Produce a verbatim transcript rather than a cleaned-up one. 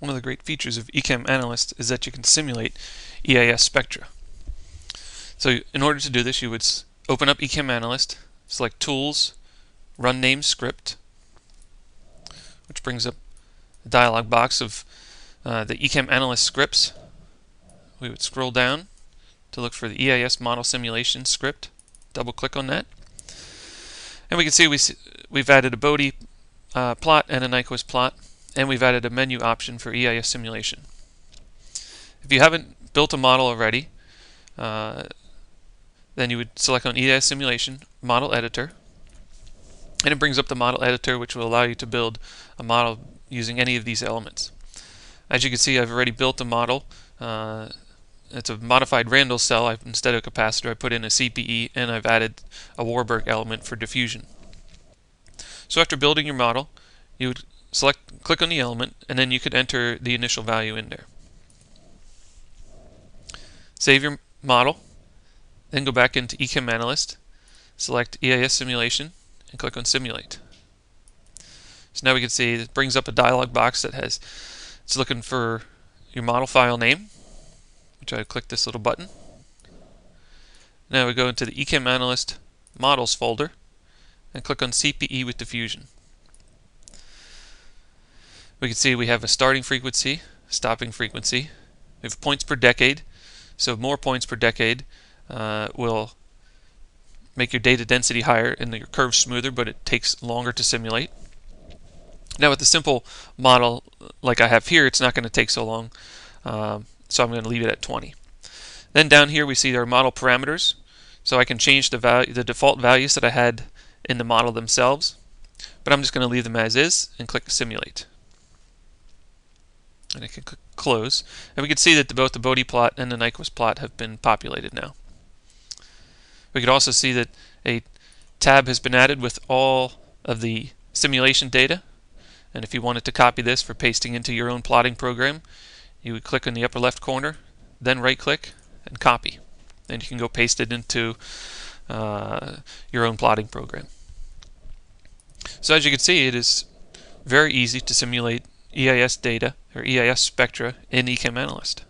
One of the great features of Echem Analyst is that you can simulate E I S spectra. So in order to do this, you would open up Echem Analyst, select Tools, Run Name Script, which brings up a dialog box of uh, the Echem Analyst scripts. We would scroll down to look for the E I S model simulation script, double click on that, and we can see we, we've added a Bode uh, plot and a Nyquist plot, and we've added a menu option for E I S simulation. If you haven't built a model already, uh, then you would select on E I S simulation, model editor, and it brings up the model editor, which will allow you to build a model using any of these elements. As you can see, I've already built a model. Uh, it's a modified Randall cell. I've, instead of a capacitor, I put in a C P E, and I've added a Warburg element for diffusion. So after building your model, you would select, click on the element, and then you could enter the initial value in there. Save your model, then go back into Echem Analyst, select E I S simulation, and click on Simulate. So now we can see it brings up a dialog box that has, it's looking for your model file name, which I click this little button. Now we go into the Echem Analyst Models folder and click on C P E with diffusion. We can see we have a starting frequency, stopping frequency. We have points per decade, so more points per decade uh, will make your data density higher and your curve smoother, but it takes longer to simulate. Now with a simple model like I have here, it's not going to take so long, um, so I'm going to leave it at twenty. Then down here we see our model parameters, so I can change the value, the default values that I had in the model themselves, but I'm just going to leave them as is and click Simulate. And I can click Close, and we can see that the, both the Bode plot and the Nyquist plot have been populated now. We could also see that a tab has been added with all of the simulation data, and if you wanted to copy this for pasting into your own plotting program, you would click in the upper left corner, then right click and copy, and you can go paste it into uh, your own plotting program. So as you can see, it is very easy to simulate E I S data or E I S spectra in Echem Analyst.